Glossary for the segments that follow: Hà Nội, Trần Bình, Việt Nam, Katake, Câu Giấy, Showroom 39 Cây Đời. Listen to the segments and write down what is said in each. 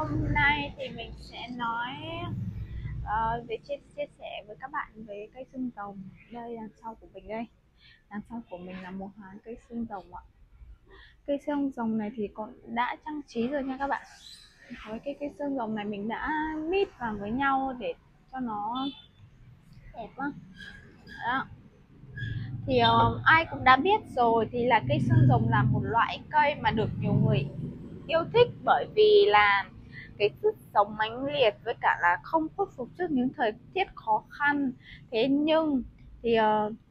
Hôm nay thì mình sẽ nói về chia sẻ với các bạn về cây xương rồng. Đây đằng sau của mình đây, đằng sau của mình là một hàng cây xương rồng ạ. Cây xương rồng này thì còn đã trang trí rồi nha các bạn. Với cây xương rồng này mình đã mít vào với nhau để cho nó đẹp lắm. Đó. Thì ai cũng đã biết rồi, thì là cây xương rồng là một loại cây mà được nhiều người yêu thích, bởi vì là cái sức sống mãnh liệt với cả là không khuất phục trước những thời tiết khó khăn. Thế nhưng thì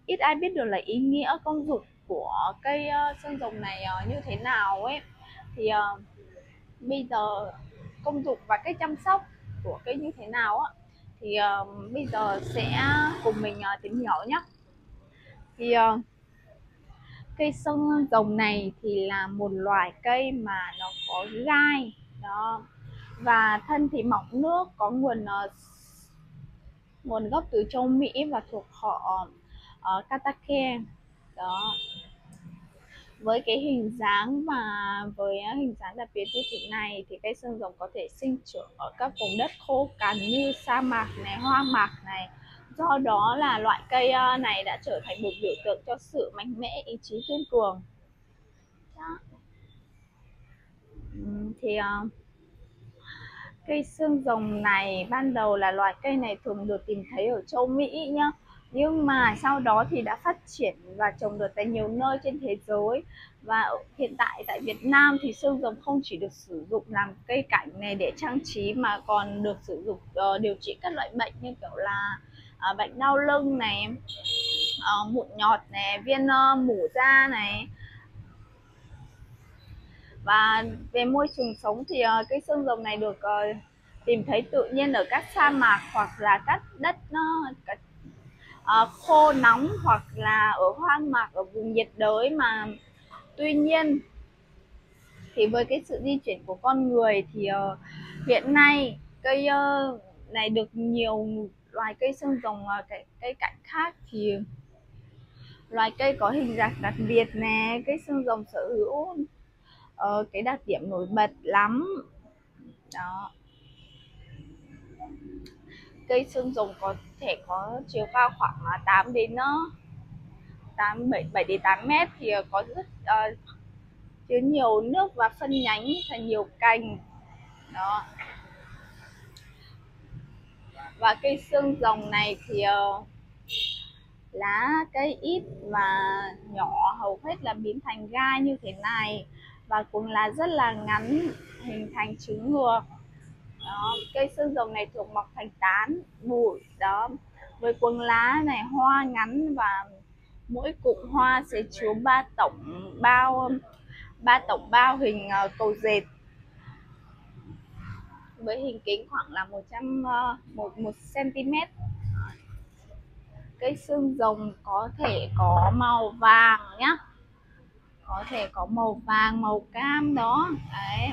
ít ai biết được là ý nghĩa công dụng của cây xương rồng này như thế nào ấy. Thì bây giờ công dụng và cách chăm sóc của cây như thế nào á, thì bây giờ sẽ cùng mình tìm hiểu nhé. Thì cây xương rồng này thì là một loài cây mà nó có gai đó, và thân thì mọng nước, có nguồn gốc từ châu Mỹ và thuộc họ Katake đó. Với cái hình dáng và với hình dáng đặc biệt như thế này thì cây xương rồng có thể sinh trưởng ở các vùng đất khô cằn như sa mạc này, hoa mạc này. Do đó là loại cây này đã trở thành một biểu tượng cho sự mạnh mẽ, ý chí kiên cường. Đó. Thì cây xương rồng này ban đầu là loài cây này thường được tìm thấy ở châu Mỹ nhá, nhưng mà sau đó thì đã phát triển và trồng được tại nhiều nơi trên thế giới. Và hiện tại tại Việt Nam thì xương rồng không chỉ được sử dụng làm cây cảnh này để trang trí, mà còn được sử dụng điều trị các loại bệnh như kiểu là bệnh đau lưng này, mụn nhọt này, viêm mủ da này. Và về môi trường sống thì cây xương rồng này được tìm thấy tự nhiên ở các sa mạc, hoặc là các đất khô nóng, hoặc là ở hoang mạc, ở vùng nhiệt đới. Mà tuy nhiên thì với cái sự di chuyển của con người thì hiện nay cây này được nhiều loài cây xương rồng cây cảnh khác. Thì loài cây có hình dạng đặc biệt nè, cây xương rồng sở hữu cái đặc điểm nổi bật lắm đó. Cây xương rồng có thể có chiều cao khoảng 7 đến 8 mét, thì có rất chứa nhiều nước và phân nhánh thành nhiều cành đó. Và cây xương rồng này thì lá cây ít và nhỏ, hầu hết là biến thành gai như thế này, và cuống lá rất là ngắn, hình thành trứng ngược. Đó, cây xương rồng này thường mọc thành tán, bụi đó, với cuống lá này, hoa ngắn, và mỗi cụm hoa sẽ chứa ba tổng bao hình cầu dệt, với hình kính khoảng là 1 cm. Cây xương rồng có thể có màu vàng nhá, có thể có màu vàng, màu cam đó đấy,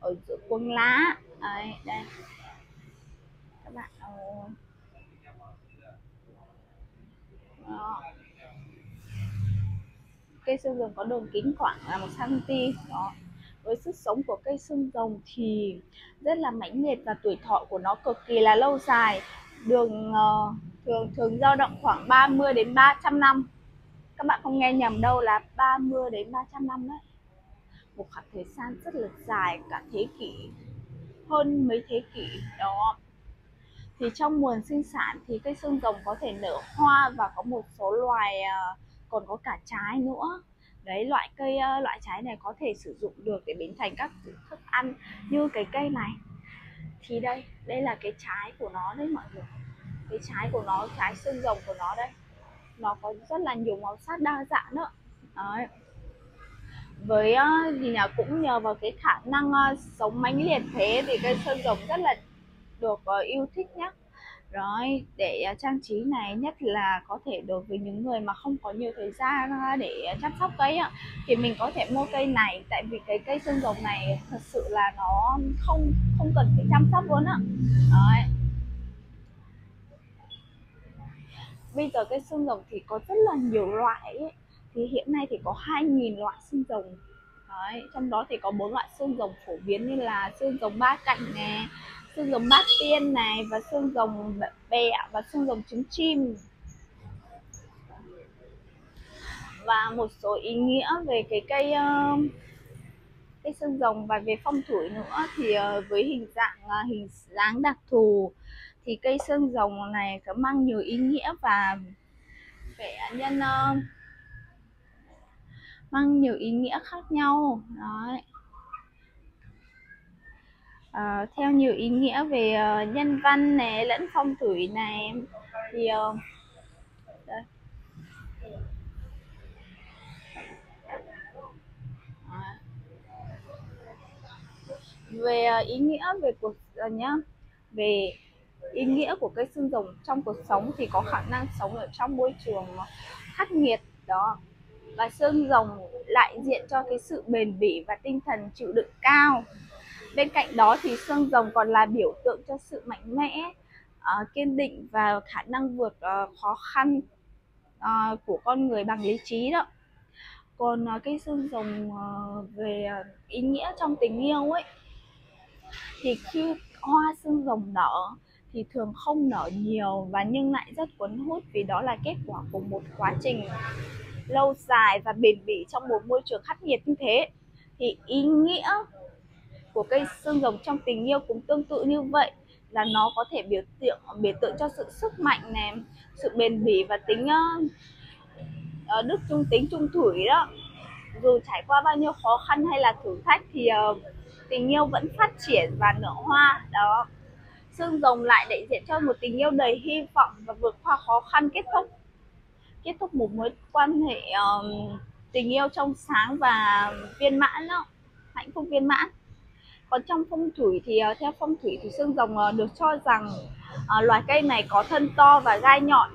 ở giữa cuống lá đấy, đây các bạn đó. Cây xương rồng có đường kính khoảng là 1 cm đó. Với sức sống của cây xương rồng thì rất là mãnh liệt, và tuổi thọ của nó cực kỳ là lâu dài, thường dao động khoảng 30 đến 300 năm. Các bạn không nghe nhầm đâu, là 30 đến 300 năm đấy. Một khoảng thời gian rất là dài, cả thế kỷ, hơn mấy thế kỷ đó. Thì trong nguồn sinh sản thì cây xương rồng có thể nở hoa, và có một số loài còn có cả trái nữa. Đấy, loại trái này có thể sử dụng được để biến thành các thức ăn như cái cây này. Thì đây là cái trái của nó đấy mọi người. Cái trái của nó, trái xương rồng của nó đây. Nó có rất là nhiều màu sắc đa dạng nữa. Đấy. Với cũng nhờ vào cái khả năng sống mãnh liệt thế thì cây xương rồng rất là được yêu thích nhé. Rồi, để trang trí này, nhất là có thể đối với những người mà không có nhiều thời gian để chăm sóc cây thì mình có thể mua cây này, tại vì cái cây xương rồng này thật sự là nó không cần phải chăm sóc luôn á. Bây giờ cây xương rồng thì có rất là nhiều loại ấy. Thì hiện nay thì có 2.000 loại xương rồng. Đấy, trong đó thì có 4 loại xương rồng phổ biến như là xương rồng ba cạnh này, xương rồng bát tiên này, và xương rồng bẹ và xương rồng trứng chim. Và một số ý nghĩa về cái cây xương rồng và về phong thủy nữa, thì với hình dáng đặc thù thì cây xương rồng này có mang nhiều ý nghĩa và vẻ nhân mang nhiều ý nghĩa khác nhau. Đấy. Theo nhiều ý nghĩa về nhân văn này lẫn phong thủy này thì đây. Về ý nghĩa về cuộc về ý nghĩa của cây xương rồng trong cuộc sống thì có khả năng sống ở trong môi trường khắc nghiệt đó, và xương rồng đại diện cho cái sự bền bỉ và tinh thần chịu đựng cao. Bên cạnh đó thì xương rồng còn là biểu tượng cho sự mạnh mẽ, kiên định và khả năng vượt khó khăn của con người bằng lý trí đó. Còn cây xương rồng về ý nghĩa trong tình yêu ấy, thì khi hoa xương rồng nở thì thường không nở nhiều và nhưng lại rất cuốn hút, vì đó là kết quả của một quá trình lâu dài và bền bỉ trong một môi trường khắc nghiệt như thế. Thì ý nghĩa của cây xương rồng trong tình yêu cũng tương tự như vậy, là nó có thể biểu tượng cho sự sức mạnh này, sự bền bỉ và tính đức trung thủy đó. Dù trải qua bao nhiêu khó khăn hay là thử thách thì tình yêu vẫn phát triển và nở hoa đó. Xương rồng lại đại diện cho một tình yêu đầy hy vọng và vượt qua khó khăn, kết thúc một mối quan hệ tình yêu trong sáng và viên mãn đó, hạnh phúc viên mãn. Còn trong phong thủy thì theo phong thủy thì xương rồng được cho rằng loài cây này có thân to và gai nhọn.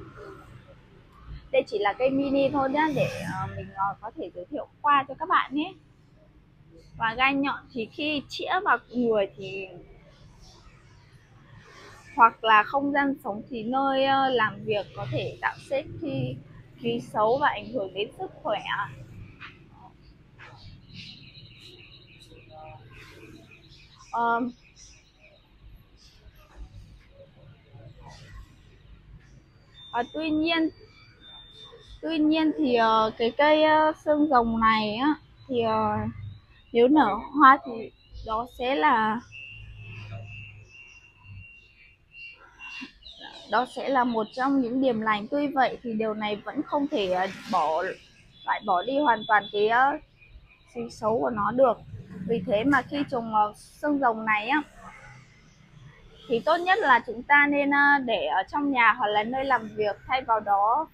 Đây chỉ là cây mini thôi nhá, để mình có thể giới thiệu qua cho các bạn nhé. Và gai nhọn thì khi chĩa vào người thì hoặc là không gian sống thì nơi làm việc có thể tạo xếp khí xấu và ảnh hưởng đến sức khỏe. Tuy nhiên thì cái cây xương rồng này á, thì nếu nở hoa thì đó sẽ là một trong những điểm lành. Tuy vậy thì điều này vẫn không thể loại bỏ đi hoàn toàn cái xương xấu của nó được. Vì thế mà khi trồng xương rồng này á, thì tốt nhất là chúng ta nên để ở trong nhà hoặc là nơi làm việc. Thay vào đó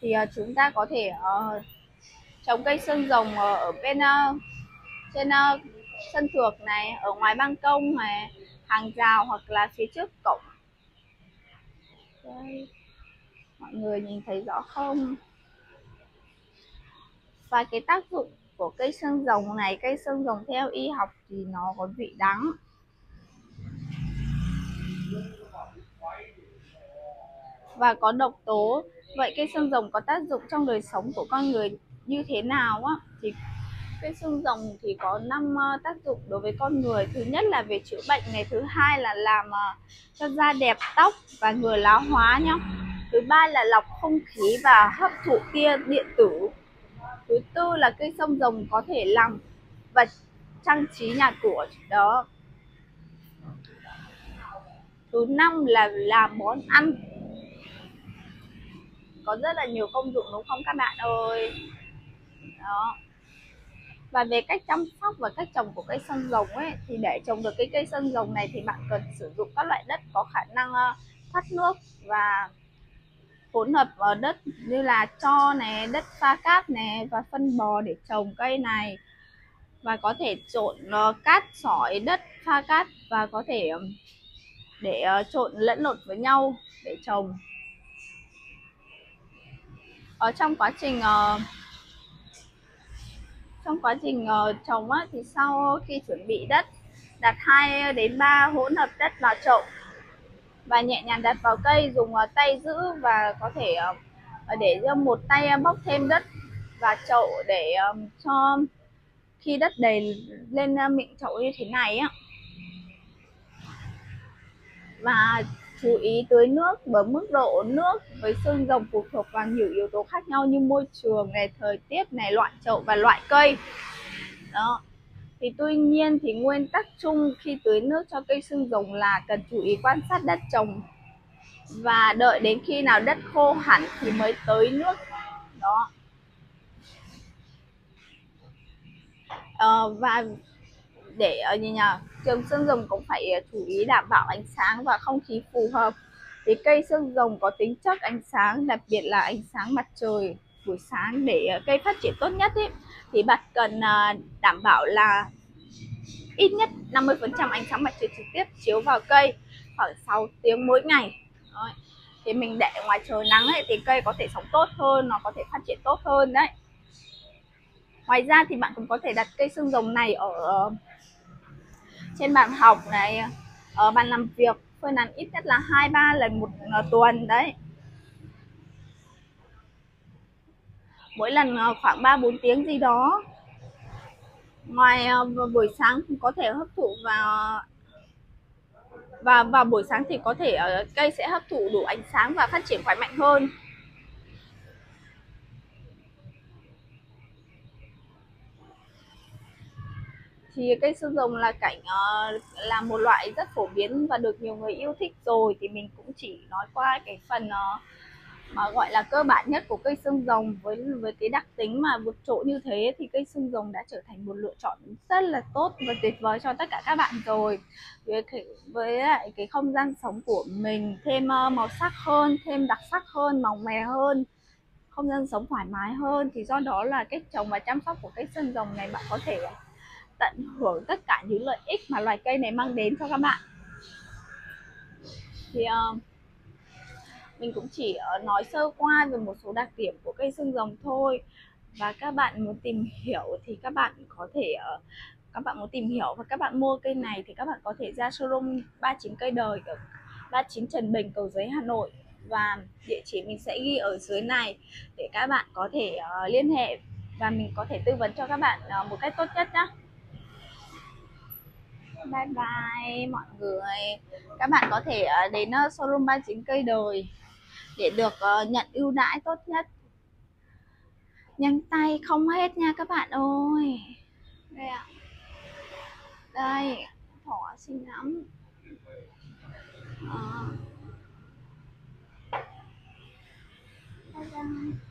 thì chúng ta có thể trồng cây xương rồng ở bên trên sân thượng này, ở ngoài ban công này, hàng rào hoặc là phía trước cổng. Đây, mọi người nhìn thấy rõ không? Và cái tác dụng của cây xương rồng này, cây xương rồng theo y học thì nó có vị đắng. Và có độc tố. Vậy cây xương rồng có tác dụng trong đời sống của con người như thế nào á? Thì cây xương rồng thì có 5 tác dụng đối với con người. Thứ nhất là về chữa bệnh này, thứ hai là làm cho da đẹp, tóc và người lão hóa nhá. Thứ ba là lọc không khí và hấp thụ tia điện tử. Thứ tư là cây xương rồng có thể làm vật trang trí nhà cửa đó. Thứ năm là làm món ăn. Có rất là nhiều công dụng đúng không các bạn ơi? Đó. Và về cách chăm sóc và cách trồng của cây xương rồng ấy, thì để trồng được cái cây xương rồng này thì bạn cần sử dụng các loại đất có khả năng thoát nước và hỗn hợp ở đất như là tro này, đất pha cát này và phân bò để trồng cây này. Và có thể trộn cát sỏi, đất pha cát và có thể để trộn lẫn lộn với nhau để trồng. Ở trong quá trình trồng á, thì sau khi chuẩn bị đất, đặt 2 đến 3 hỗn hợp đất vào chậu và nhẹ nhàng đặt vào cây, dùng tay giữ và có thể để một tay bóc thêm đất và chậu để cho khi đất đầy lên miệng chậu như thế này á. Và chú ý tưới nước bởi mức độ nước với xương rồng phụ thuộc vào nhiều yếu tố khác nhau như môi trường này, thời tiết này, loại chậu và loại cây. Đó. Thì tuy nhiên thì nguyên tắc chung khi tưới nước cho cây xương rồng là cần chú ý quan sát đất trồng và đợi đến khi nào đất khô hẳn thì mới tưới nước. Đó. Và để ở nhà trồng xương rồng cũng phải chú ý đảm bảo ánh sáng và không khí phù hợp. Thì cây xương rồng có tính chất ánh sáng, đặc biệt là ánh sáng mặt trời buổi sáng để cây phát triển tốt nhất ý, thì bạn cần đảm bảo là ít nhất 50% ánh sáng mặt trời trực tiếp chiếu vào cây khoảng 6 tiếng mỗi ngày. Rồi. Thì mình để ngoài trời nắng ấy, thì cây có thể sống tốt hơn, nó có thể phát triển tốt hơn đấy. Ngoài ra thì bạn cũng có thể đặt cây xương rồng này ở trên bàn học này, ở bàn làm việc, phơi nắng ít nhất là 2-3 lần một tuần đấy. Mỗi lần khoảng 3-4 tiếng gì đó. Ngoài buổi sáng cũng có thể hấp thụ vào buổi sáng thì có thể cây sẽ hấp thụ đủ ánh sáng và phát triển khỏe mạnh hơn. Thì cây xương rồng là một loại rất phổ biến và được nhiều người yêu thích rồi, thì mình cũng chỉ nói qua cái phần mà gọi là cơ bản nhất của cây xương rồng. Với cái đặc tính mà vượt trội như thế thì cây xương rồng đã trở thành một lựa chọn rất là tốt và tuyệt vời cho tất cả các bạn rồi. Với lại cái không gian sống của mình thêm màu sắc hơn, thêm đặc sắc hơn, màu mè hơn, không gian sống thoải mái hơn, thì do đó là cách trồng và chăm sóc của cây xương rồng này bạn có thể tận hưởng tất cả những lợi ích mà loài cây này mang đến cho các bạn. Thì mình cũng chỉ nói sơ qua về một số đặc điểm của cây xương rồng thôi, và các bạn muốn tìm hiểu thì các bạn có thể và các bạn mua cây này thì các bạn có thể ra showroom 39 Cây Đời ở 39 Trần Bình, Cầu Giấy, Hà Nội, và địa chỉ mình sẽ ghi ở dưới này để các bạn có thể liên hệ và mình có thể tư vấn cho các bạn một cách tốt nhất nhé. Bye bye mọi người. Các bạn có thể đến showroom 39 Cây Đời để được nhận ưu đãi tốt nhất. Nhanh tay không hết nha các bạn ơi. Đây ạ. Đây, thỏ xinh lắm. Bye bye.